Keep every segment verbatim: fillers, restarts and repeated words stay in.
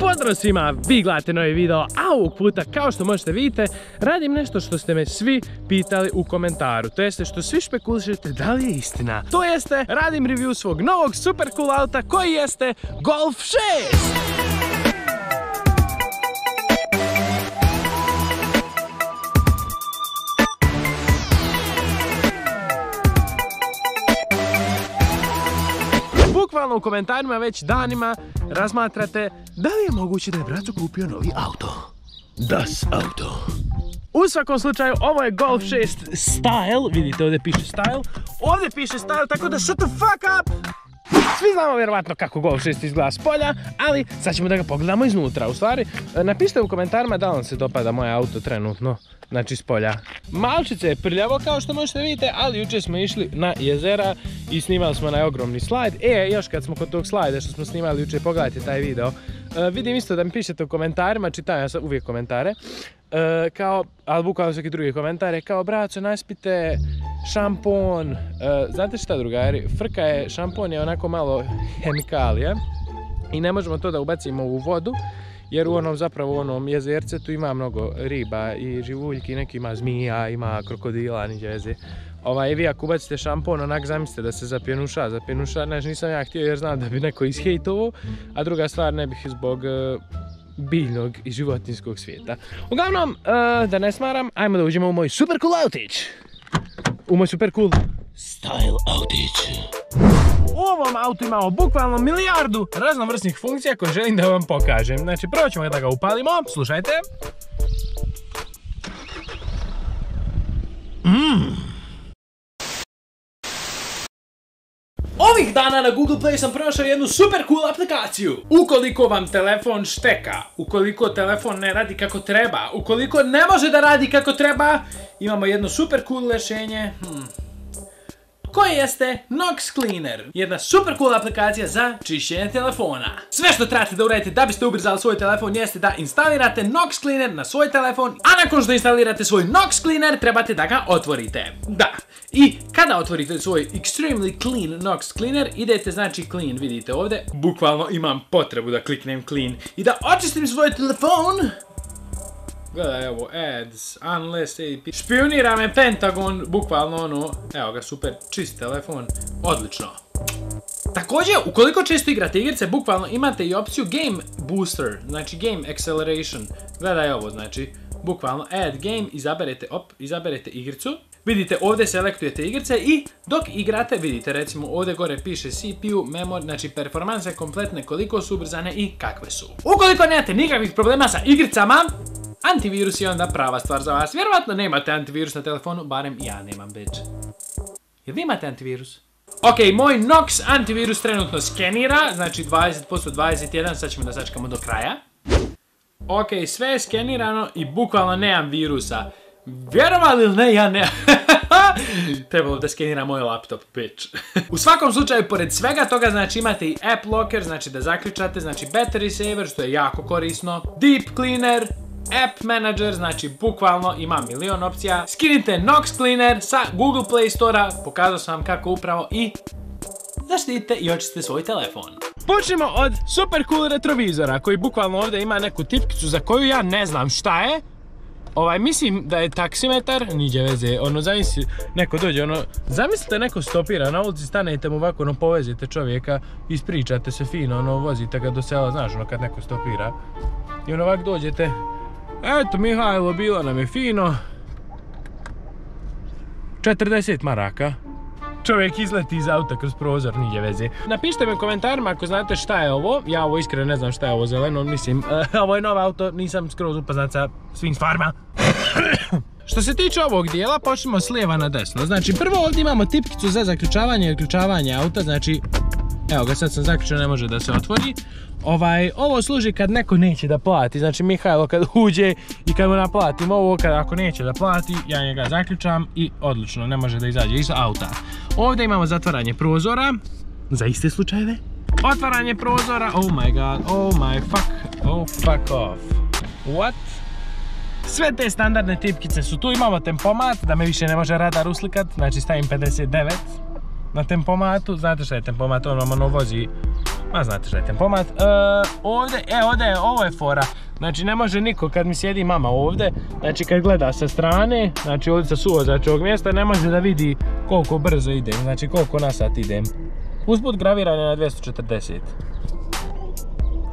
Pozdrav svima, vi gledate novi video, a ovog puta kao što možete vidite radim nešto što ste me svi pitali u komentaru, to jeste što svi špekulišete da li je istina. To jeste, radim review svog novog super cool auta koji jeste Golf šest! Bukvalno u komentarima već danima razmatrate da li je moguće da je bracu kupio novi auto. Das Auto. U svakom slučaju, ovo je Golf šest Style, vidite ovdje piše Style, ovdje piše Style, tako da shut the fuck up! Svi znamo vjerovatno kako Golf šest izgleda s polja, ali sad ćemo da ga pogledamo iznutra. U stvari, napišite u komentarima da li vam se dopada moje auto trenutno, znači s polja. Malčice je prljavo kao što možete vidite, ali jučer smo išli na jezera i snimali smo onaj ogromni slajd. E, još kad smo kod tog slajda što smo snimali jučer, pogledajte taj video. E, vidim isto da mi pišete u komentarima, čitam ja sam uvijek komentare, e, kao, ali bukvalno svaki drugi komentare, kao braco naspite šampon. E, znate šta drugari, frka je, šampon je onako malo hemikalija i ne možemo to da ubacimo u vodu, jer u onom zapravo onom jezercetu ima mnogo riba i živuljki, neki ima zmija, ima krokodila, niđe veze. Ovaj, vi ako ubacite šampon, onak zamislite da se zapjenuša, zapjenuša, znaš, nisam ja htio jer znam da bi neko ishejtovo, a druga stvar ne bih zbog uh, biljnog i životinskog svijeta. Uglavnom, uh, da ne smaram, ajmo da uđemo u moj super cool autić! U moj super cool style autić! U ovom autu imamo bukvalno milijardu raznovrsnih funkcija koje želim da vam pokažem. Znači, prvo ćemo da ga upalimo, slušajte. Mmm! Ovih dana na Google Play sam pronašao jednu super cool aplikaciju. Ukoliko vam telefon šteka, ukoliko telefon ne radi kako treba, ukoliko ne može da radi kako treba, imamo jedno super cool rješenje. Hmm. Koji jeste Nox Cleaner, jedna super cool aplikacija za čišćenje telefona. Sve što trebate da uradite da biste ubrzali svoj telefon jeste da instalirate Nox Cleaner na svoj telefon, a nakon što instalirate svoj Nox Cleaner trebate da ga otvorite. Da, i kada otvorite svoj extremely clean Nox Cleaner idete, znači clean, vidite ovdje, bukvalno imam potrebu da kliknem clean i da očistim svoj telefon. Gledaj, evo, ads, unless A P I. Špionira me Pentagon, bukvalno ono, evo ga, super, čist telefon, odlično. Također, ukoliko često igrate igrice, bukvalno imate i opciju Game Booster, znači Game Acceleration. Gledaj ovo, znači, bukvalno add game, izaberete, op, izaberete igricu. Vidite, ovdje selektujete igrice i dok igrate, vidite, recimo ovdje gore piše C P U, memory, znači performanse kompletne, koliko su ubrzane i kakve su. Ukoliko nemate nikakvih problema sa igricama, antivirus je onda prava stvar za vas. Vjerovatno nemate antivirus na telefonu, barem ja nemam već. Jel vi imate antivirus? Ok, moj Nox antivirus trenutno skenira, znači dvadeset posto dvadeset jedan, sad ćemo da sačekamo do kraja. Ok, sve je skenirano i bukvalno nemam virusa. Vjerovali li ne, ja ne... Trebalo da skenira moj laptop, bitch. U svakom slučaju, pored svega toga, znači imate i app locker, znači da zaključate, znači battery saver, što je jako korisno, deep cleaner, App Manager, znači bukvalno ima milion opcija. Skinite Nox Cleaner sa Google Play Store-a, pokazao sam vam kako upravo, i zaštitite i očistite svoj telefon. Počnemo od super cool retrovizora koji bukvalno ovdje ima neku tipkicu za koju ja ne znam šta je. Ovaj, mislim da je taksimetar, niđe veze, ono zamisli, neko dođe, ono, zamislite neko stopira na ulici, stanete mu ovako, ono, povezite čovjeka, ispričate se fino, ono, vozite ga do sela, znaš, ono, kad neko stopira. I ono, ovako dođete. Eto, Mihajlo, bilo nam je fino. četrdeset maraka. Čovjek izleti iz auta kroz prozor, nije veze. Napišite mi u komentarima ako znate šta je ovo. Ja ovo iskreno ne znam šta je ovo zeleno, mislim, ovo je nov auto, nisam skroz upoznat sa svim stvarima. Što se tiče ovog dijela, počnemo s lijeva na desno. Znači, prvo ovdje imamo tipkicu za zaključavanje i odključavanje auta, znači... Evo ga, sad sam zaključio, ne može da se otvori. Ovaj, ovo služi kad neko neće da plati, znači Mihajlo kad uđe i kad mu naplatim ovo, kad ako neće da plati, ja njega zaključam i odlično, ne može da izađe iz auta. Ovdje imamo zatvaranje prozora, za iste slučajeve. Otvaranje prozora, oh my god, oh my fuck, oh fuck off. What? Sve te standardne tipkice su tu, imamo tempomat, da me više ne može radar uslikat, znači stavim pedeset devet. Na tempomatu, znate šta je tempomat, ono vozi Ma znate šta je tempomat. E, ovdje, e ovdje je, ovo je fora. Znači ne može niko, kad mi sjedi mama ovdje, znači kad gleda sa strane, znači ovdje sa suvozača ovog mjesta, ne može da vidi koliko brzo idem, znači koliko na sat idem. Usput graviran je na dvjesto četrdeset.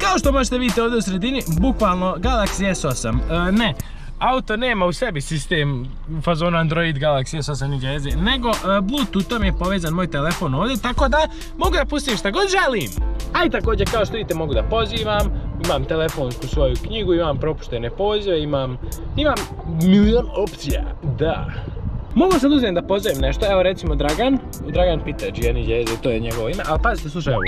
Kao što možete vidjeti ovdje u sredini, bukvalno Galaxy S osam. E, ne, auto nema u sebi sistem fazon Android, Galaxy S osam niđa jeze, nego e, Bluetoothom je povezan moj telefon ovdje, tako da mogu da pustim šta god želim. A i također kao što vidite mogu da pozivam, imam telefonsku svoju knjigu, imam propuštene pozive, imam, imam milion opcija, da. Mogu sad uzmem da pozovem nešto, evo recimo Dragan, Dragan Pitač, ja niđe jeze, to je njegovo ime, ali pazite, slušaj ovo.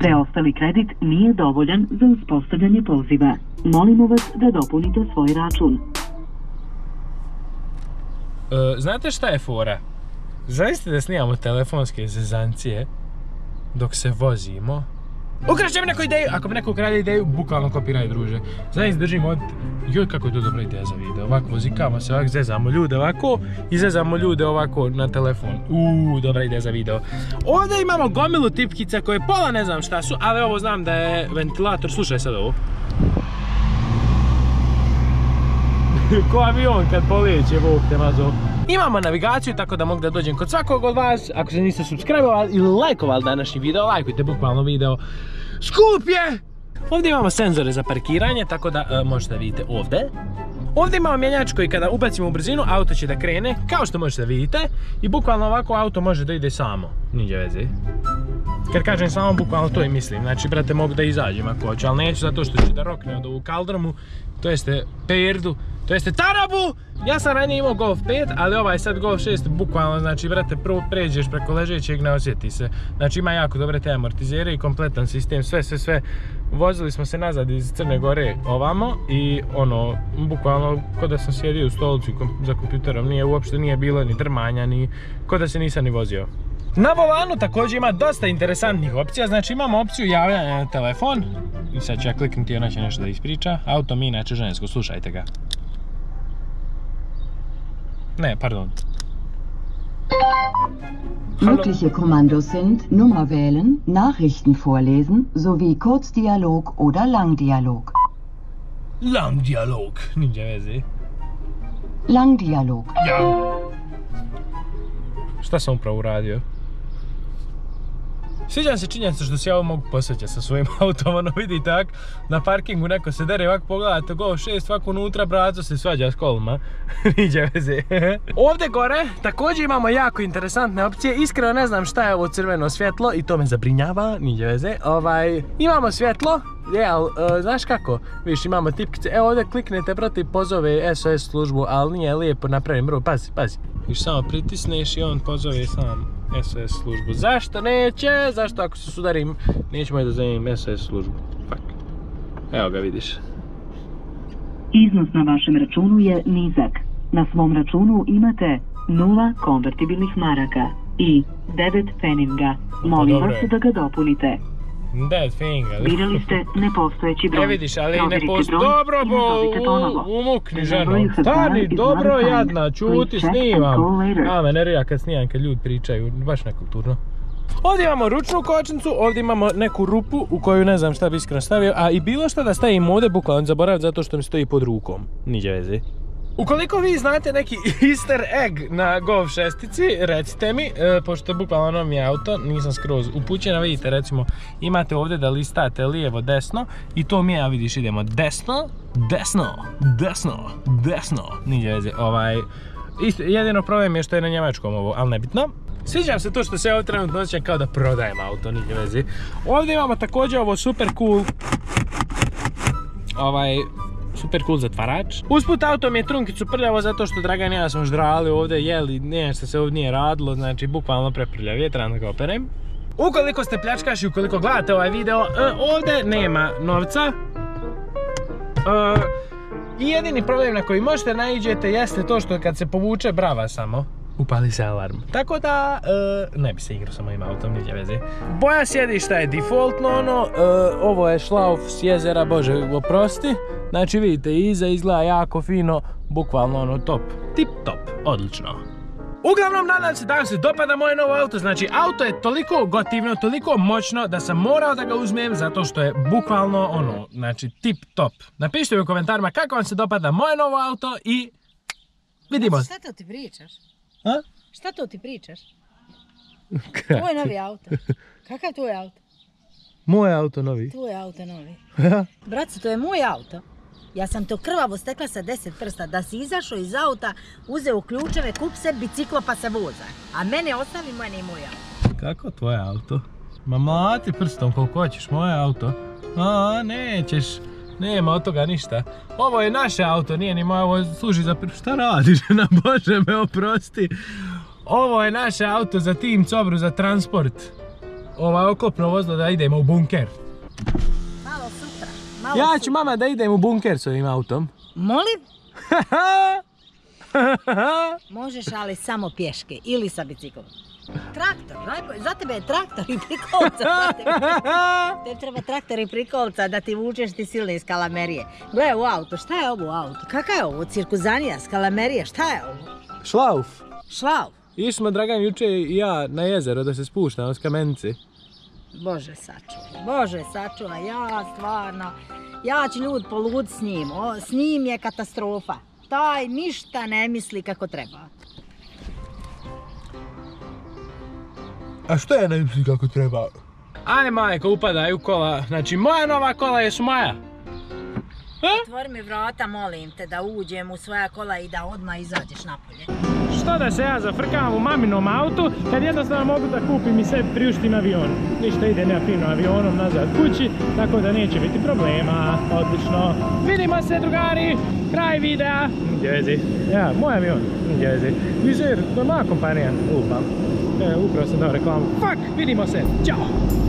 Preostali kredit nije dovoljan za uspostavljanje poziva. Molimo vas da dopunite svoj račun. E, znate šta je fora? Zavisite da snijamo telefonske zezancije dok se vozimo. Ukrašće mi neku ideju! Ako mi neko ukrade ideju, bukvalno kopiraj druže. Zavisite držimo od... Joj kako je to dobra ideja za video. Ovako vozikamo se, ovako zezamo ljude ovako i zezamo ljude ovako na telefon. Uuu, dobra ideja za video. Ovdje imamo gomilu tipkica koje pola ne znam šta su, ali ovo znam da je ventilator. Slušaj sad ovo. Ko avion kad polijeće, Bog te mazo. Imamo navigaciju, tako da mogu da dođem kod svakog od vas. Ako se niste subscribe-ovali ili lajkovali današnji video, lajkujte bukvalno video. Skup je! Ovdje imamo senzore za parkiranje, tako da e, možete da vidite ovdje. Ovdje imamo mjenjač koji kada ubacimo u brzinu, auto će da krene, kao što možete da vidite. I bukvalno ovako auto može da ide samo, niđe veze. Kad kažem samo, bukvalno to i mislim. Znači, brate, mogu da izađem ako hoću, ali neću zato što ću da rokne od ovu kaldromu, to jeste perdu, to jeste tarabu! Ja sam ranije imao Golf pet, ali ovaj sad Golf šest, bukvalno, znači, brate, prvo pređeš preko ležećeg, ne osjeti se. Znači, ima jako dobre te amortizere i kompletan sistem, sve, sve, sve. Vozili smo se nazad iz Crne Gore ovamo i ono, bukvalno, ko da sam sjedio u stolici za kompjuterom, nije uopšte, nije bilo ni drmanja, ni ko da se nisam ni vozio. Na volanu također ima dosta interesantnih opcija, znači imamo opciju javljanja na telefon. I sad ću ja kliknuti i ona će nešto da ispriča. Auto mi inače žensko, slušajte ga. Ne, pardon. Mögliche Kommandos sind Nummer wählen, Nachrichten vorlesen, sowie Kurzdialog oder Langdialog. Langdialog, niđe veze. Langdialog. Ja. Šta sam upravo uradio? Sviđam se činjenica što se ja ovo mogu posvećati sa svojim autom, ono vidite ovak, na parkingu neko se dere, ovak pogledate Golf šest, ovako unutra braco se svađa s kolima, niđe veze. Ovdje gore također imamo jako interesantne opcije, iskreno ne znam šta je ovo crveno svjetlo i to me zabrinjava, niđe veze. Ovaj, imamo svjetlo, je, ali e, znaš kako, viš imamo tipkice, evo ovdje kliknete protiv pozove S O S službu, ali nije lijepo napravim broj, pazi, pazi. Viš samo pritisneš i on pozove sam S O S službu. Zašto neće? Zašto ako se sudarim nećemo je da zovem S O S službu? Fuck. Evo ga vidiš. Iznos na vašem računu je nizak. Na svom računu imate nula konvertibilnih maraka i devet feninga. Molim vas da ga dopunite. devet feninga. Birali ste nepostojeći broj. Ne vidiš, ali ne postoji. Dobro bo, umukni ženo. Stani, dobro jadna, čuti, snimam. A me nervira kad snimam, kad ljudi pričaju, baš nekulturno. Ovdje imamo ručnu kočnicu, ovdje imamo neku rupu u koju ne znam šta bi iskreno stavio, a i bilo šta da stavim ovdje, bukvalno zaboravim zato što mi stoji pod rukom. Niđe veze. Ukoliko vi znate neki easter egg na Golf šestici, recite mi, e, pošto bukvalno ono mi je auto, nisam skroz upućena, vidite recimo imate ovdje da listate lijevo, desno i to mi je, a vidiš idemo desno, desno, desno, desno, niđe veze, ovaj, isto, jedino problem je što je na njemačkom ovo, ali nebitno. Sviđam se to što se ovdje trenutno osjećam kao da prodajem auto, niđe veze. Ovdje imamo također ovo super cool, ovaj, super cool zatvarač. Usput auto mi je trunkicu prljavo zato što Dragan i ja smo ždrali ovdje, jeli, nešto se ovdje nije radilo, znači bukvalno preprlja vjetran da ga operem. Ukoliko ste pljačkaši, ukoliko gledate ovaj video, ovdje nema novca. I jedini problem na koji možete naiđete jeste to što kad se povuče brava samo, upali se alarm. Tako da, e, ne bi se igrao sa mojim autom, niđe veze. Boja sjedišta je defaultno ono, e, ovo je šlauf s jezera, bože oprosti. Znači vidite, iza izgleda jako fino, bukvalno ono top, tip top, odlično. Uglavnom, nadam se da vam se dopada moje novo auto. Znači, auto je toliko gotivno, toliko moćno da sam morao da ga uzmem zato što je bukvalno ono, znači tip top. Napišite u komentarima kako vam se dopada moje novo auto i vidimo. Šta to ti pričaš? A? Šta to ti pričaš? Ovo je novi auto. Kakav tvoj auto? Moje auto novi. Tvoje auto novi. Braco, to je moje auto. Ja sam to krvavo stekla sa deset prsta, da si izašao iz auta, uzeo ključeve, kup se biciklo pa se voza. A mene ostavi, mene i moje auto. Kako tvoje auto? Ma mlati prstom koliko hoćeš, moje auto. A, nećeš, nema od toga ništa. Ovo je naše auto, nije ni moje, ovo služi za... Šta radiš, na Bože me oprosti. Ovo je naše auto za tim Cobru, za transport. Ovo je okopno vozilo da idemo u bunker. Malo sutra. Ja ću mama da idem u bunker s ovim autom. Molim? Možeš, ali samo pješke ili sa biciklom. Traktor, za tebe je traktor i prikolca. Tebi treba traktor i prikolca da ti vučeš ti silne skalamerije. Gle u auto, šta je ovo auto? Kaka je ovo? Cirkuzanija, skalamerija, šta je ovo? Šlauf. Šlauf? Išli smo Dragan juče i ja na jezero da se spuštamo s kamenice. Bože sačuvaj, Bože sačuvaj, ja stvarno, ja ću ljud polud s njim, s njim je katastrofa, taj ništa ne misli kako treba. A što ja ne misli kako treba? Ajde majko, upadaj u kola, znači moja nova kola jesu moja. Otvori mi vrata, molim te, da uđem u svoja kola i da odmah izađeš napolje. Što da se ja zafrkavam u maminom autu, kad jednostavno mogu da kupim i sebi priuštim avion. Ništa, idem ja fino avionom nazad kući, tako da neće biti problema. Odlično. Vidimo se, drugari, kraj videa. Gdje ja, moj avion. Gdje zi? Vizir, to je moja kompanija. Upam. E, upravo sam dao reklamu. Fuck, vidimo se. Ćao!